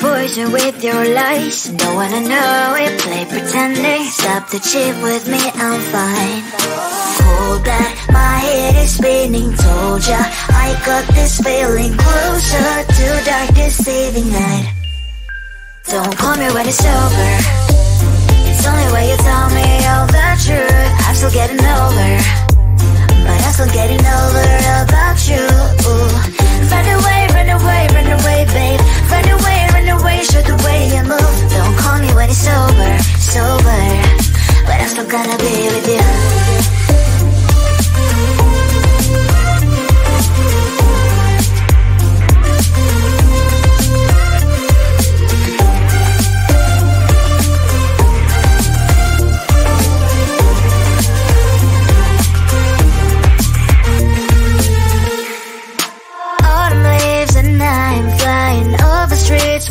poison with your lies. Don't wanna know it, play pretending. Stop the cheat with me, I'm fine. Hold back, my head is spinning. Told ya, I got this feeling. Closer to dark, deceiving night. Don't call me when it's over. It's only when you tell me all the truth. I'm still getting over, but I'm still getting over about you. Ooh. Run away, run away, run away, babe. Run away, show the way you move. Don't call me when it's over, sober, but I'm still gonna be with you.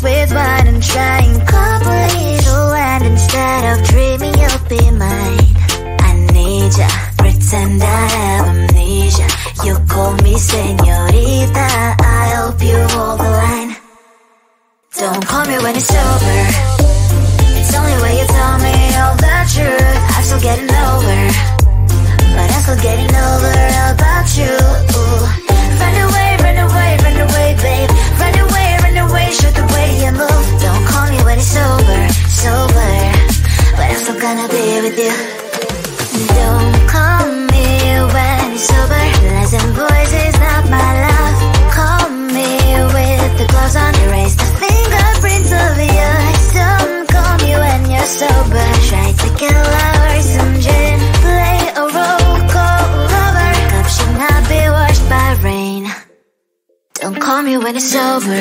With what I'm trying, complete to end. Instead of dreaming you'll be mine, I need ya. Pretend I have amnesia. You call me señorita, I hope you hold the line. Don't call me when it's over. It's only when you tell me all the truth. I'm still getting over, but I'm still getting over about you. Ooh. Run away, run away, run away, babe. Shoot the way you move. Don't call me when it's over, sober, but I'm still gonna be with you. Don't call me when it's over. Lies and boys is not my love. Call me with the gloves on. Erase the fingerprints of yours. Don't call me when you're sober. Try to kill lovers, some gin. Play a roll call lover. Cup should not be washed by rain. Don't call me when it's over.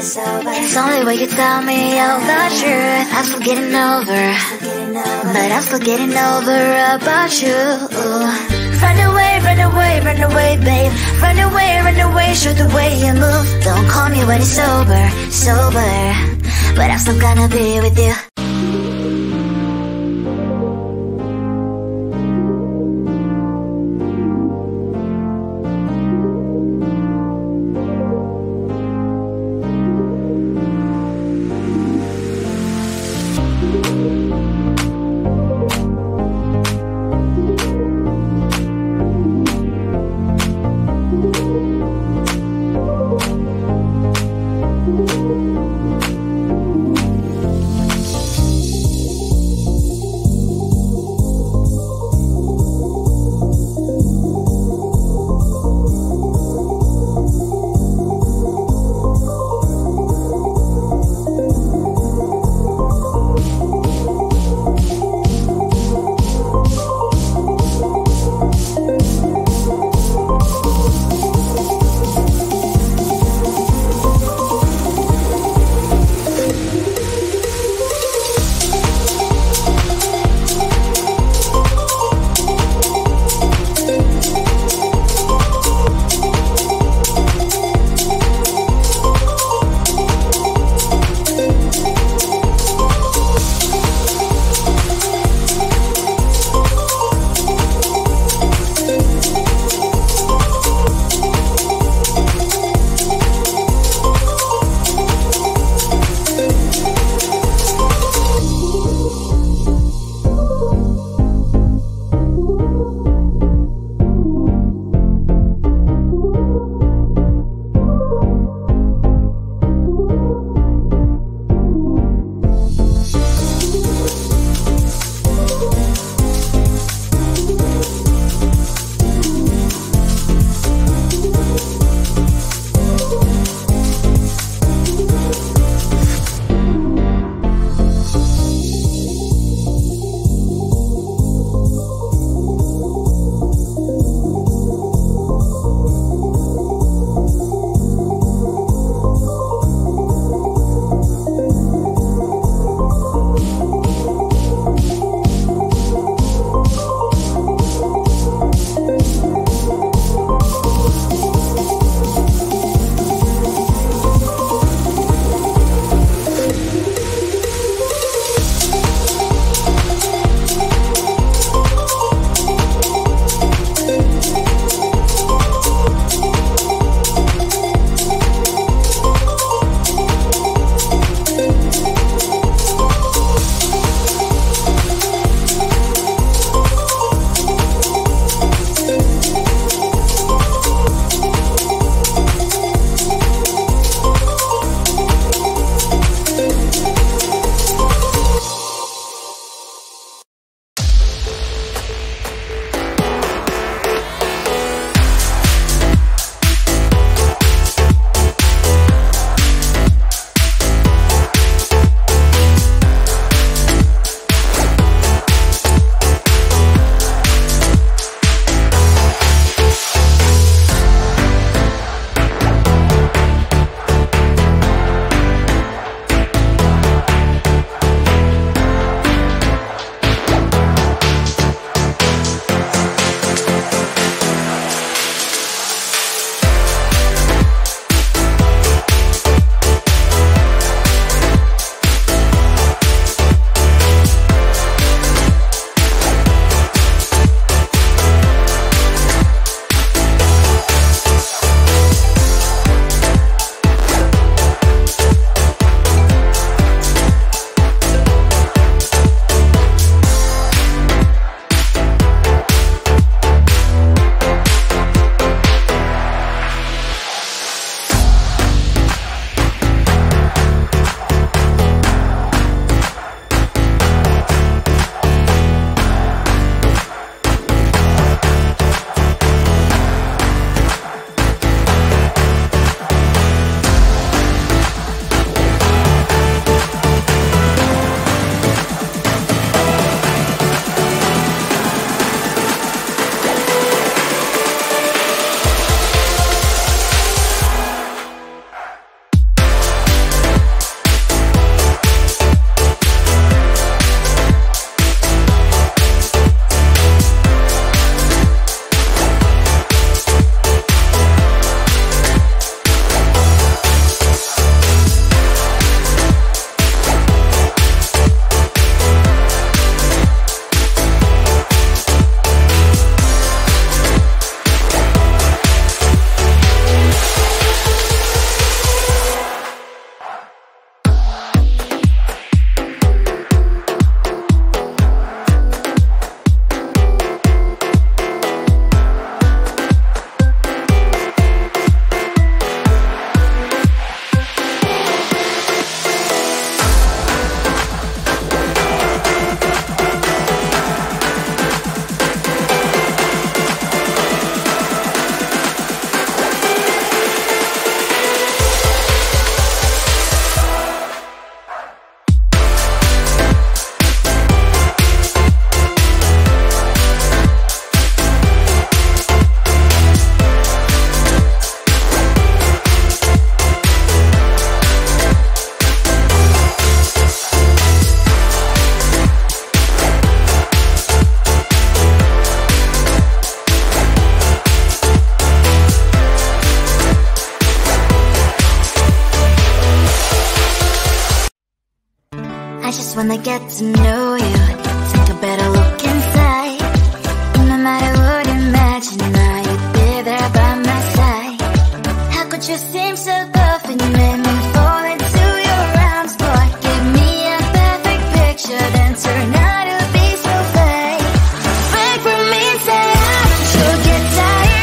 It's only when you tell me all the truth. I'm still getting over, but I'm still getting over about you. Run away, run away, run away, babe. Run away, show the way you move. Don't call me when it's over, sober, but I'm still gonna be with you. when they get to know you, take a better look inside. And no matter what, imagine now you'd be there by my side. How could you seem so perfect? You made me fall into your arms, boy. Give me a perfect picture, then turn out to be so fake. Fake with me, say I'm sure get tired.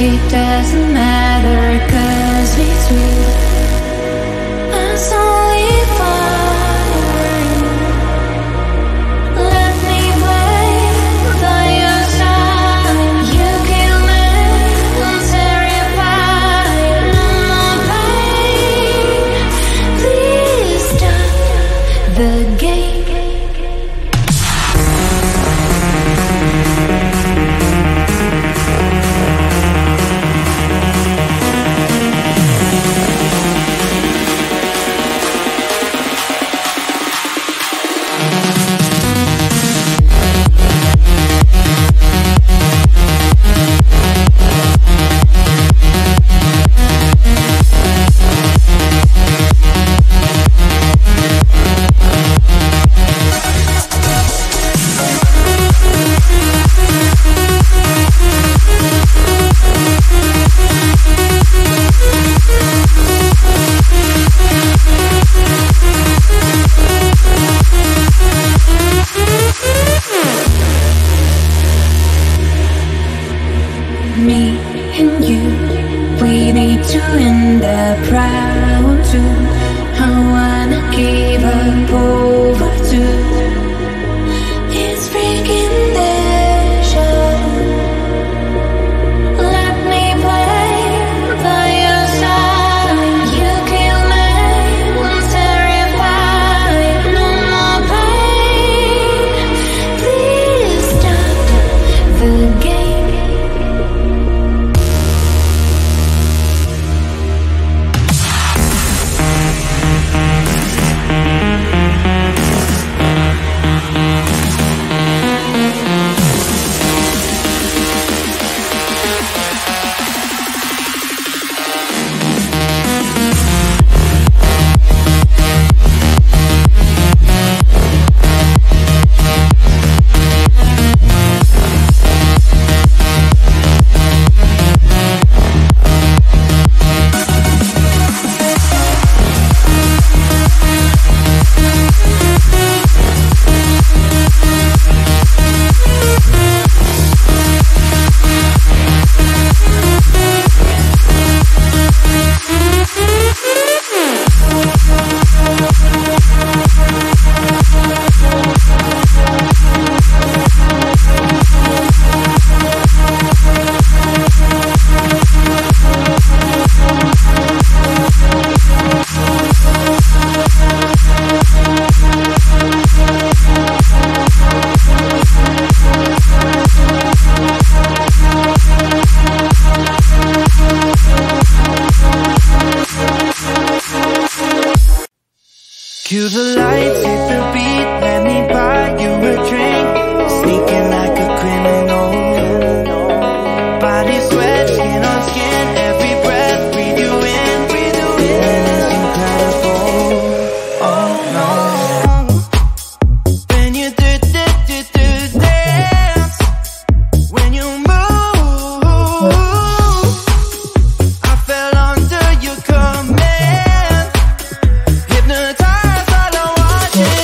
it doesn't matter, 'cause it's real. It's only fire. Let me wait by your side. You can live and tear apart. No more pain. Please stop the game. Me and you, we need to end the problem too. I wanna give up over too. It's breaking the show. Let me play by your side. You kill me, I'm terrified. No more pain. Please stop the game. Cue the lights, hit the beat, let me buy you a drink. Sneaking like a criminal. Body sweat, skin on skin, every breath breathe you in, and it's incredible. Oh no. When you do dance, when you move, I fell under your command. Hypnotized. Yeah.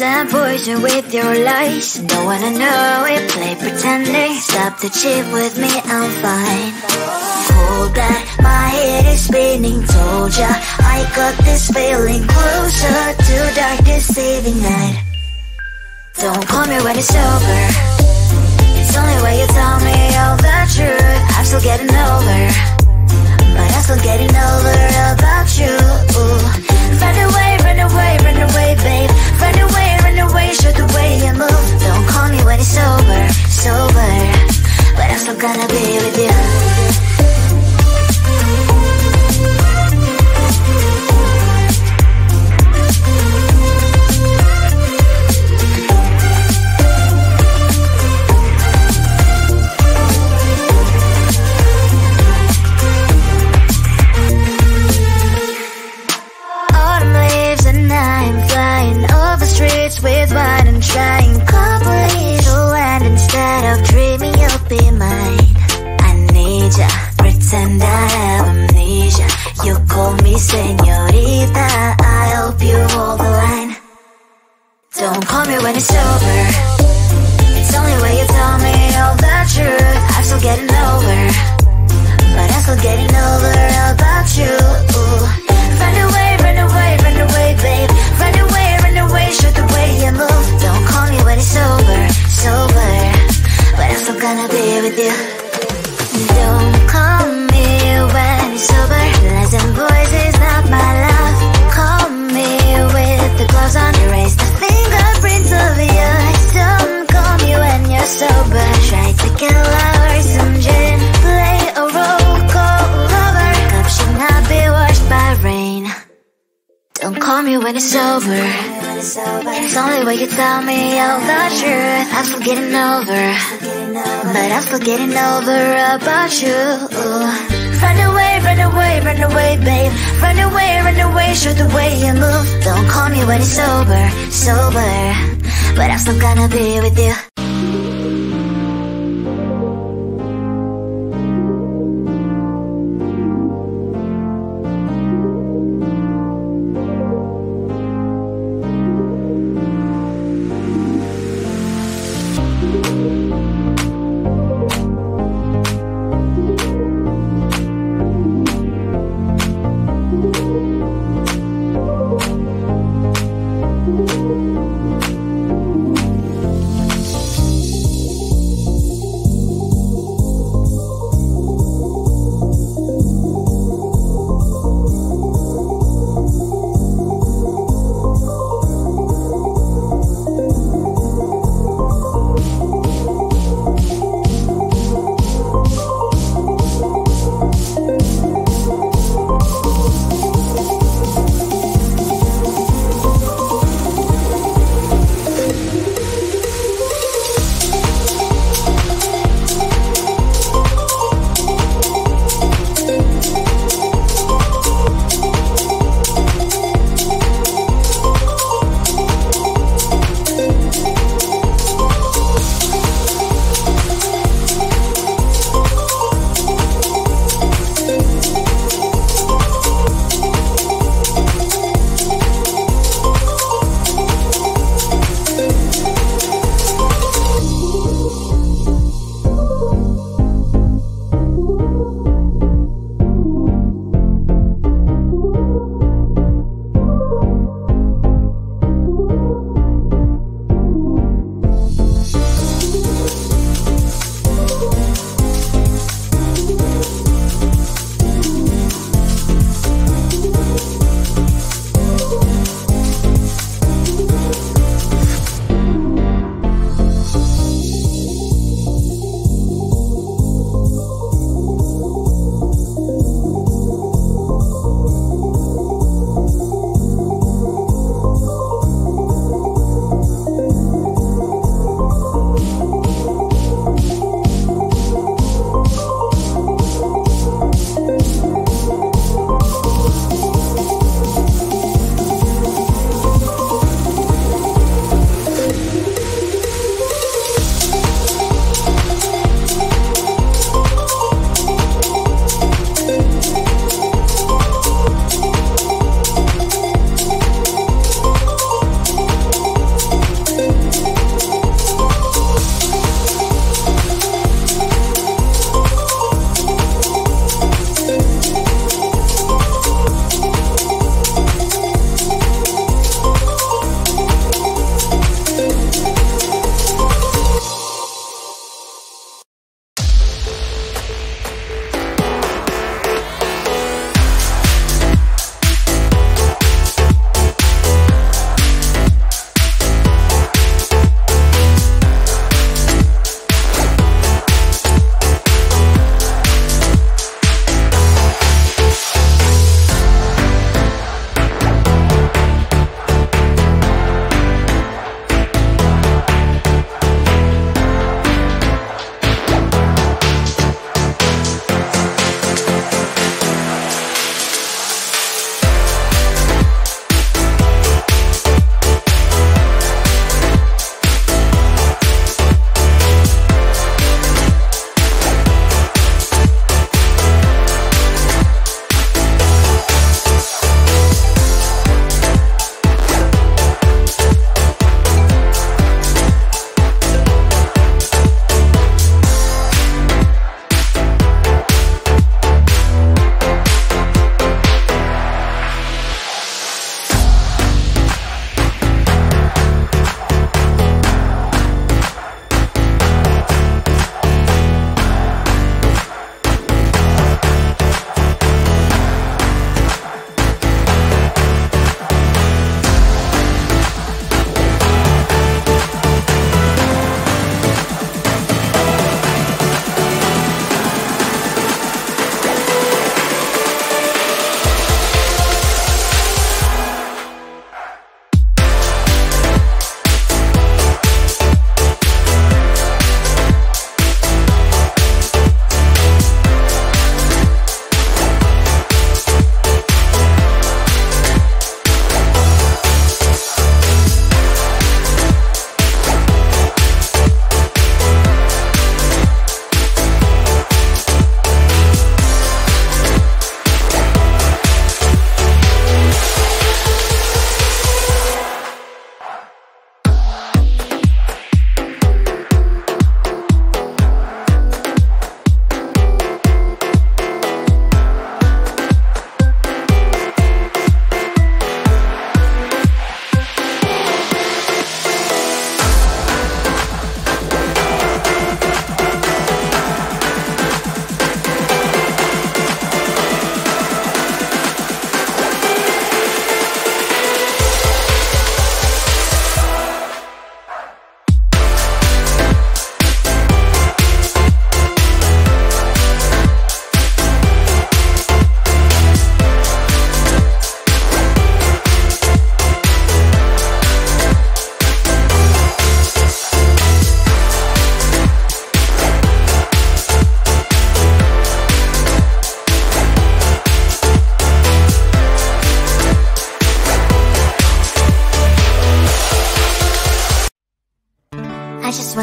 that poison with your lies. Don't wanna know it, play pretending. Stop the cheat with me, I'm fine. Hold back, my head is spinning. Told ya, I got this feeling. Closer to dark deceiving night. Don't call me when it's over. It's only when you tell me all the truth. I'm still getting over, but I'm still getting older about you. Ooh. Run away, run away, run away, babe. Run away, show the way you move. Don't call me when it's over, sober, but I'm still gonna be with you. With what I'm trying to accomplish, oh, and instead of dreaming you'll be mine. I need ya, pretend I have amnesia. You call me señorita, I hope you hold the line. Don't call me when it's over. It's only when you tell me all the truth. I'm still getting over, but I'm still getting older about you. Ooh. Run away, run away, run away, babe. Run away, run away, shoot the way you move. Don't call me when it's over, sober, but I'm still gonna be with you. Don't call me when it's over. Lies and boys is not my love. Call me with the gloves on, erase the fingerprints of your eyes. Don't call me when you're sober. Try to kill or some gin. Play a roll call lover. Cup should not be washed by rain. Don't call me when it's over. It's only when you tell me all the truth. I'm still getting over, but I'm still getting over about you. Run away, run away, run away, babe. Run away, show the way you move. Don't call me when it's over, sober, but I'm still gonna be with you.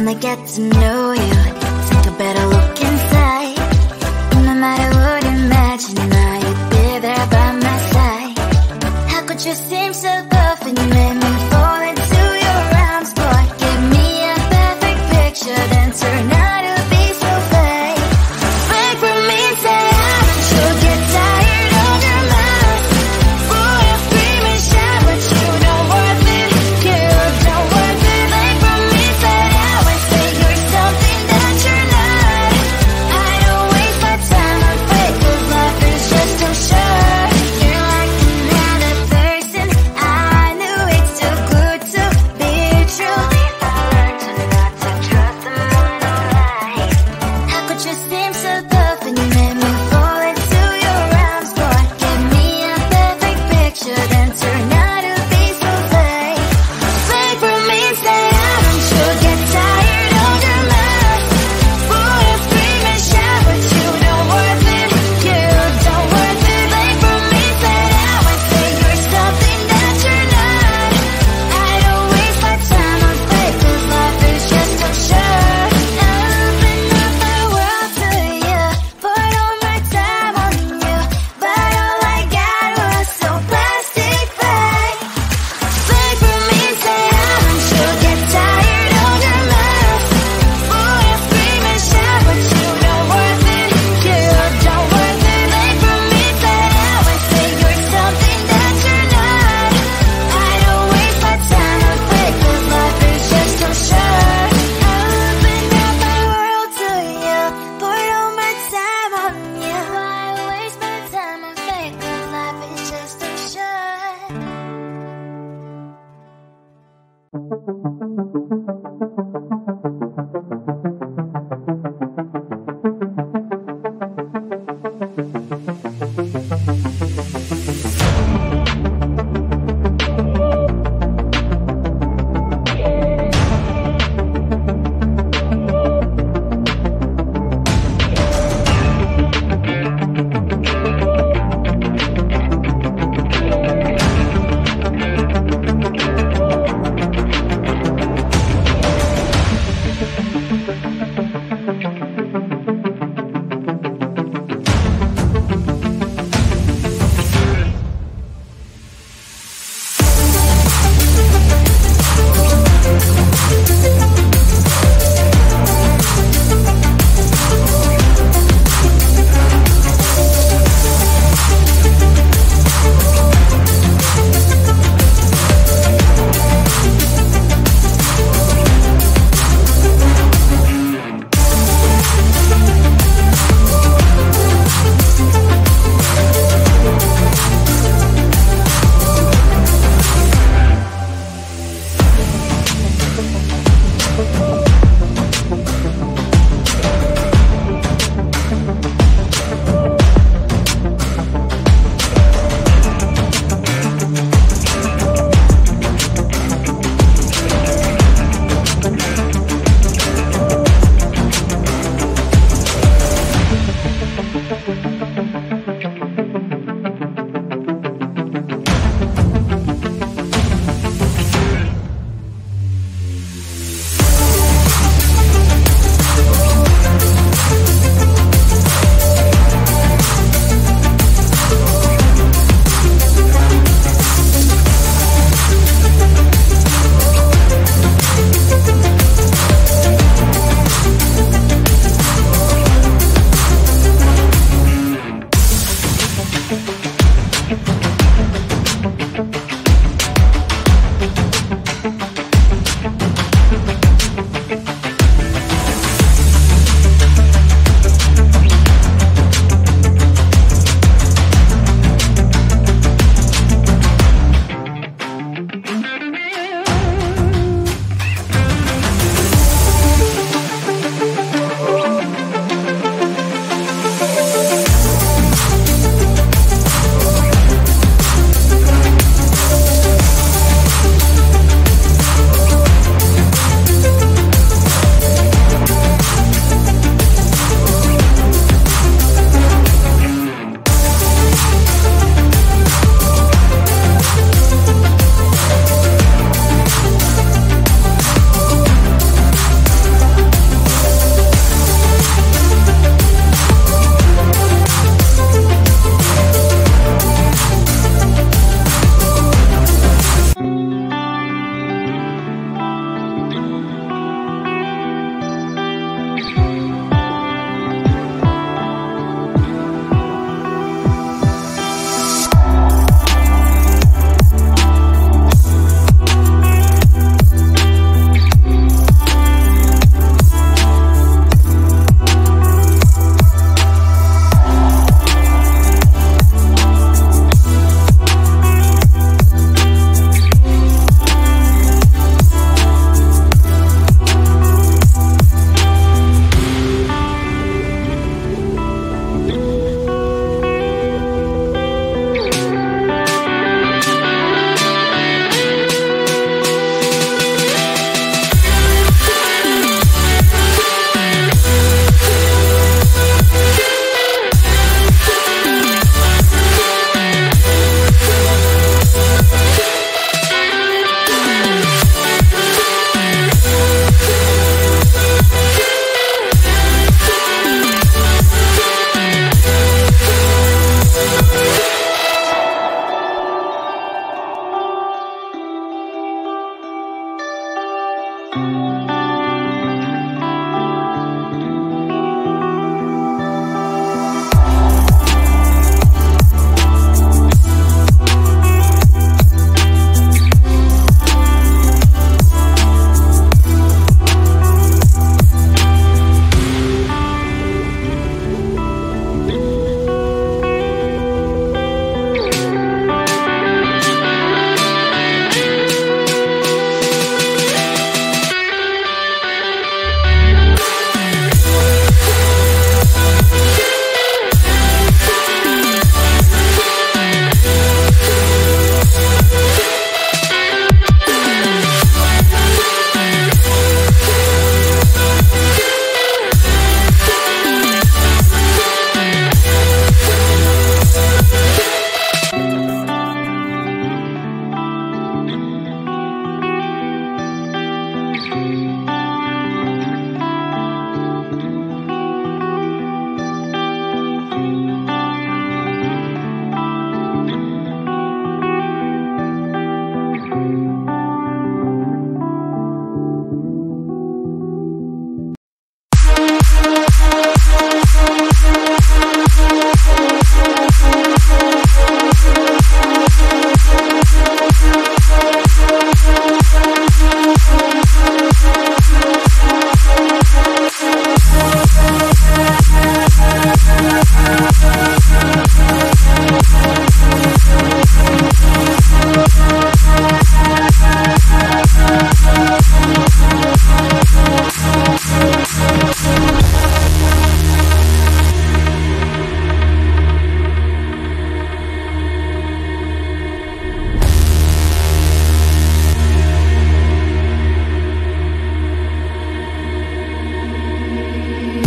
wanna get to know you, take a better look inside. And no matter what, imagine I would be there by my side. How could you seem so good when you made me fall into your arms, boy? Give me a perfect picture, then turn out to be so fake. Fake for me, say I should get tired.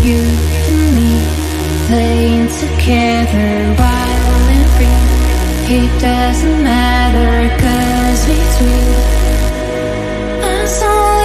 you and me playing together wild and free. It doesn't matter, cause we three are solely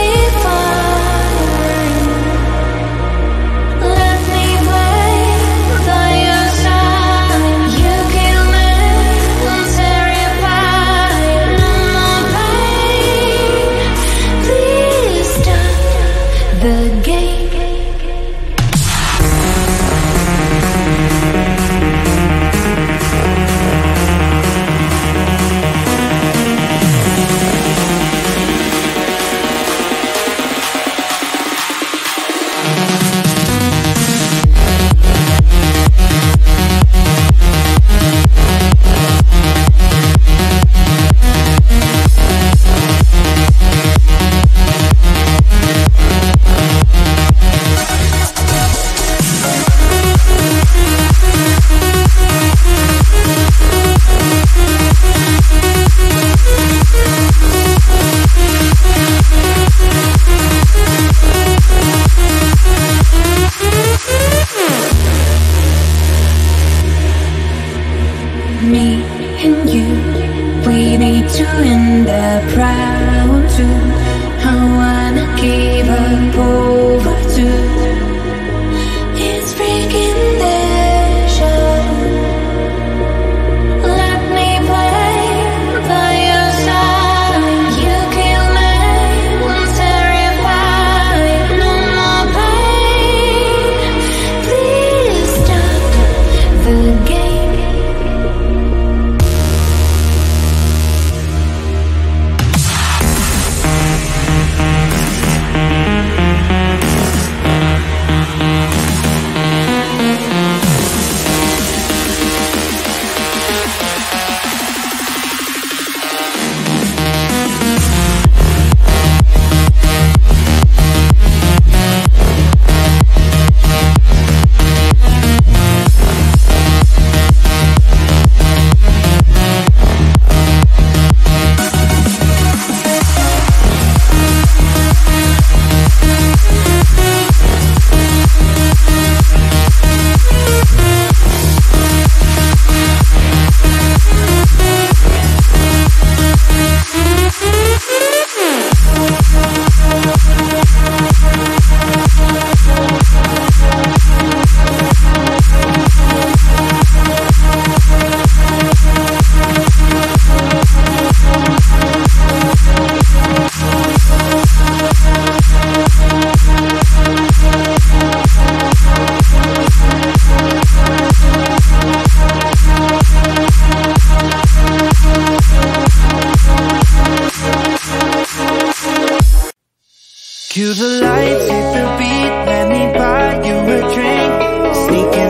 cue the lights, hit the beat, let me buy you a drink. Sneak in.